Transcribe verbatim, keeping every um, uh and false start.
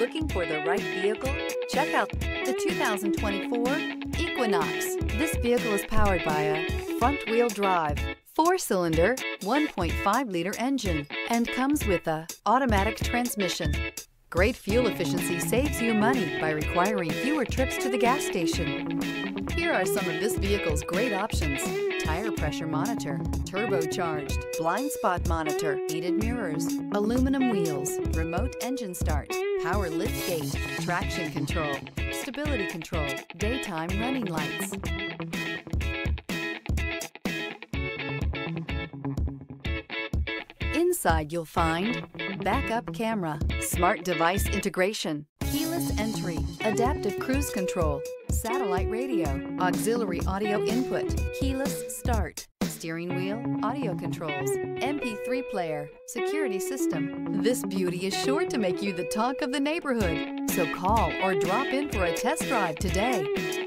Looking for the right vehicle? Check out the two thousand twenty-four Equinox. This vehicle is powered by a front-wheel drive, four-cylinder, one point five liter engine, and comes with an automatic transmission. Great fuel efficiency saves you money by requiring fewer trips to the gas station. Here are some of this vehicle's great options: tire pressure monitor, turbocharged, blind spot monitor, heated mirrors, aluminum wheels, remote engine start, power liftgate, traction control, stability control, daytime running lights. Inside you'll find backup camera, smart device integration, keyless entry, adaptive cruise control, satellite radio, auxiliary audio input, keyless start, steering wheel audio controls, M P three player, security system. This beauty is sure to make you the talk of the neighborhood, so call or drop in for a test drive today.